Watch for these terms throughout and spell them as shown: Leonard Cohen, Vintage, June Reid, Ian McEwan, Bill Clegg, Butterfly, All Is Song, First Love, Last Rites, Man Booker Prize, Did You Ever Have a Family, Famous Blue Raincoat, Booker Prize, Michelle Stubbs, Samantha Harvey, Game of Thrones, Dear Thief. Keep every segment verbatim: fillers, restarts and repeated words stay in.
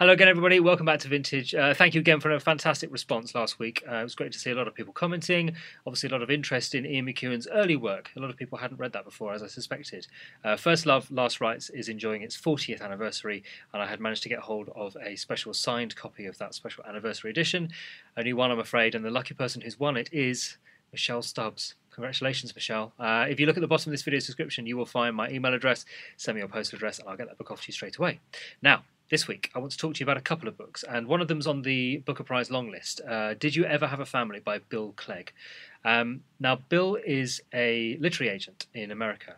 Hello again, everybody. Welcome back to Vintage. Uh, thank you again for a fantastic response last week. Uh, it was great to see a lot of people commenting. Obviously, a lot of interest in Ian McEwan's early work. A lot of people hadn't read that before, as I suspected. Uh, First Love, Last Rites is enjoying its fortieth anniversary, and I had managed to get hold of a special signed copy of that special anniversary edition. Only one, I'm afraid, and the lucky person who's won it is Michelle Stubbs. Congratulations, Michelle. Uh, if you look at the bottom of this video's description, you will find my email address, send me your postal address, and I'll get that book off to you straight away. Now, this week, I want to talk to you about a couple of books, and one of them's on the Booker Prize long list, uh, Did You Ever Have a Family by Bill Clegg. Um, now, Bill is a literary agent in America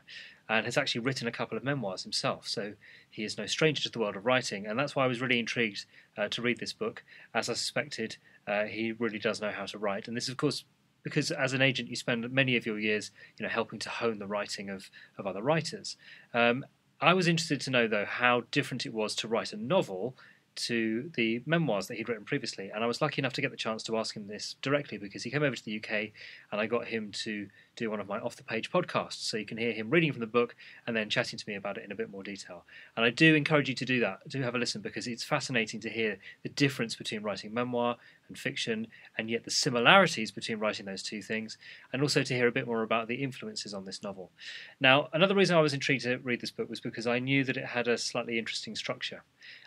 and has actually written a couple of memoirs himself, so he is no stranger to the world of writing, and that's why I was really intrigued uh, to read this book. As I suspected, uh, he really does know how to write, and this, of course, because as an agent, you spend many of your years, you know, helping to hone the writing of, of other writers. Um, I was interested to know, though, how different it was to write a novel to the memoirs that he'd written previously. And I was lucky enough to get the chance to ask him this directly because he came over to the U K and I got him to do one of my off-the-page podcasts. So you can hear him reading from the book and then chatting to me about it in a bit more detail. And I do encourage you to do that, do have a listen, because it's fascinating to hear the difference between writing memoir and fiction, and yet the similarities between writing those two things, and also to hear a bit more about the influences on this novel. Now, another reason I was intrigued to read this book was because I knew that it had a slightly interesting structure.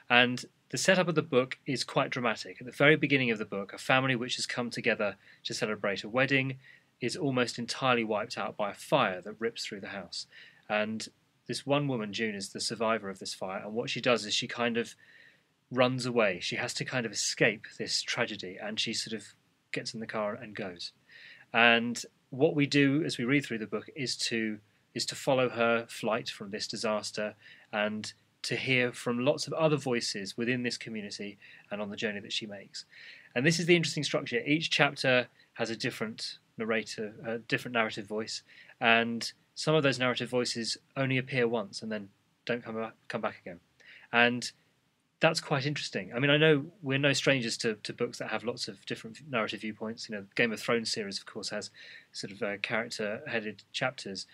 And the setup of the book is quite dramatic. At the very beginning of the book, a family which has come together to celebrate a wedding is almost entirely wiped out by a fire that rips through the house. And this one woman, June, is the survivor of this fire, and what she does is she kind of runs away. She has to kind of escape this tragedy, and she sort of gets in the car and goes. And what we do as we read through the book is to is to follow her flight from this disaster, and to hear from lots of other voices within this community and on the journey that she makes. And this is the interesting structure. Each chapter has a different narrator, a different narrative voice, and some of those narrative voices only appear once and then don't come back, come back again. And that's quite interesting. I mean, I know we're no strangers to, to books that have lots of different narrative viewpoints. You know, the Game of Thrones series, of course, has sort of uh, character-headed chapters.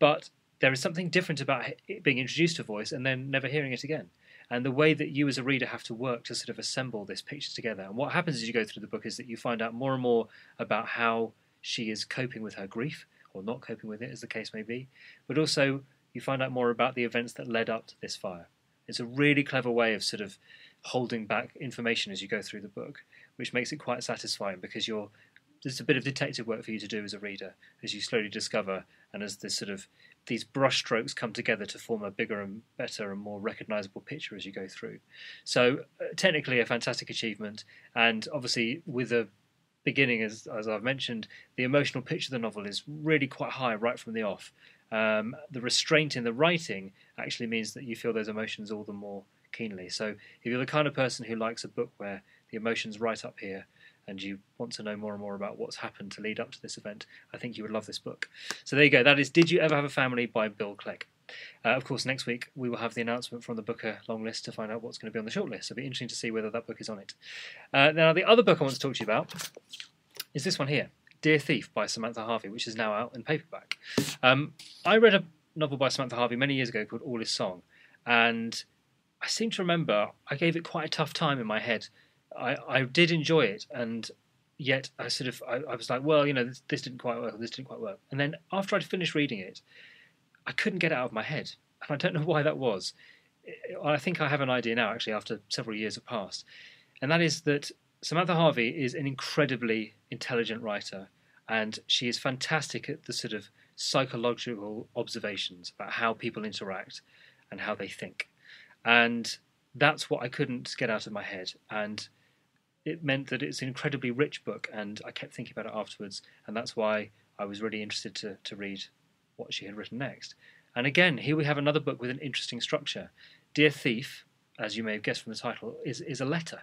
But there is something different about it being introduced to voice and then never hearing it again. And the way that you as a reader have to work to sort of assemble this picture together. And what happens as you go through the book is that you find out more and more about how she is coping with her grief, or not coping with it, as the case may be. But also, you find out more about the events that led up to this fire. It's a really clever way of sort of holding back information as you go through the book, which makes it quite satisfying because you're, there's a bit of detective work for you to do as a reader as you slowly discover, and as this sort of these brushstrokes come together to form a bigger and better and more recognisable picture as you go through. So uh, technically a fantastic achievement, and obviously with a beginning, as, as I've mentioned, the emotional pitch of the novel is really quite high right from the off. Um, the restraint in the writing actually means that you feel those emotions all the more keenly. So if you're the kind of person who likes a book where the emotion's right up here and you want to know more and more about what's happened to lead up to this event, I think you would love this book. So there you go. That is Did You Ever Have a Family by Bill Clegg. Uh, of course, next week we will have the announcement from the Booker long list to find out what's going to be on the short list. It'll be interesting to see whether that book is on it. Uh, now, the other book I want to talk to you about is this one here, Dear Thief by Samantha Harvey, which is now out in paperback. Um, I read a novel by Samantha Harvey many years ago called All Is Song, and I seem to remember I gave it quite a tough time in my head. I, I did enjoy it, and yet I sort of I, I was like, well, you know, this, this didn't quite work, this didn't quite work. And then after I'd finished reading it, I couldn't get it out of my head, and I don't know why that was. I think I have an idea now, actually, after several years have passed, and that is that Samantha Harvey is an incredibly intelligent writer, and she is fantastic at the sort of psychological observations about how people interact and how they think. And that's what I couldn't get out of my head, and it meant that it's an incredibly rich book, and I kept thinking about it afterwards, and that's why I was really interested to, to read what she had written next. And again, here we have another book with an interesting structure. Dear Thief, as you may have guessed from the title, is, is a letter.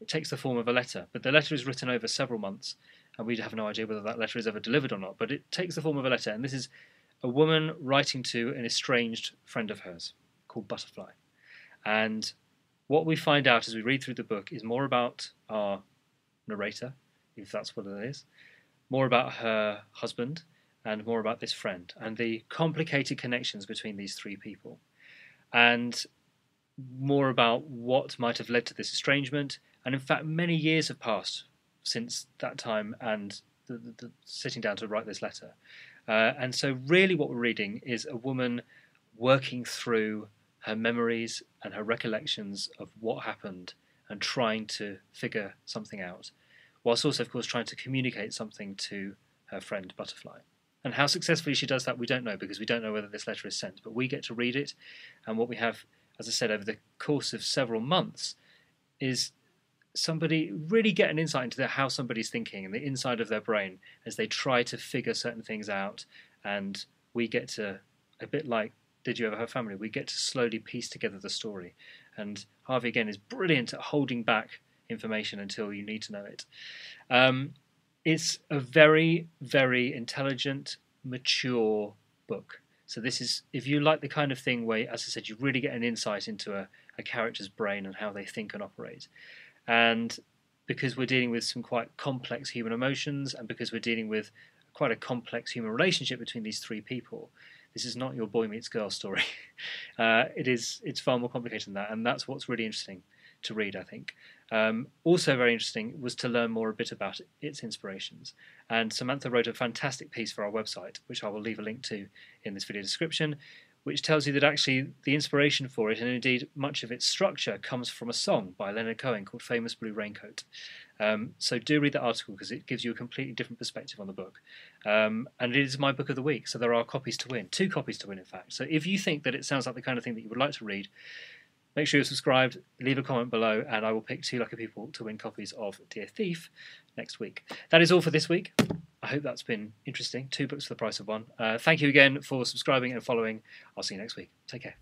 It takes the form of a letter, but the letter is written over several months, and we have no idea whether that letter is ever delivered or not, but it takes the form of a letter, and this is a woman writing to an estranged friend of hers called Butterfly. And what we find out as we read through the book is more about our narrator, if that's what it is, more about her husband, and more about this friend, and the complicated connections between these three people. And more about what might have led to this estrangement, and in fact many years have passed since that time and the, the, the sitting down to write this letter. Uh, and so really what we're reading is a woman working through her memories and her recollections of what happened and trying to figure something out, whilst also, of course, trying to communicate something to her friend Butterfly. And how successfully she does that, we don't know, because we don't know whether this letter is sent, but we get to read it, and what we have, as I said, over the course of several months is somebody really get an insight into their, how somebody's thinking and the inside of their brain as they try to figure certain things out. And we get to, a bit like Did You Ever Have a Family, we get to slowly piece together the story. And Harvey, again, is brilliant at holding back information until you need to know it. Um, it's a very, very intelligent, mature book. So this is, if you like the kind of thing where, as I said, you really get an insight into a, a character's brain and how they think and operate. And because we're dealing with some quite complex human emotions, and because we're dealing with quite a complex human relationship between these three people, this is not your boy meets girl story. Uh, it is, it's far more complicated than that, and that's what's really interesting to read, I think. Um, also very interesting was to learn more a bit about its inspirations. And Samantha wrote a fantastic piece for our website, which I will leave a link to in this video description, which tells you that actually the inspiration for it, and indeed much of its structure, comes from a song by Leonard Cohen called Famous Blue Raincoat. Um, so do read that article, because it gives you a completely different perspective on the book. Um, and it is my book of the week, so there are copies to win. Two copies to win, in fact. So if you think that it sounds like the kind of thing that you would like to read, make sure you're subscribed, leave a comment below, and I will pick two lucky people to win copies of Dear Thief next week. That is all for this week. I hope that's been interesting. Two books for the price of one. Uh, thank you again for subscribing and following. I'll see you next week. Take care.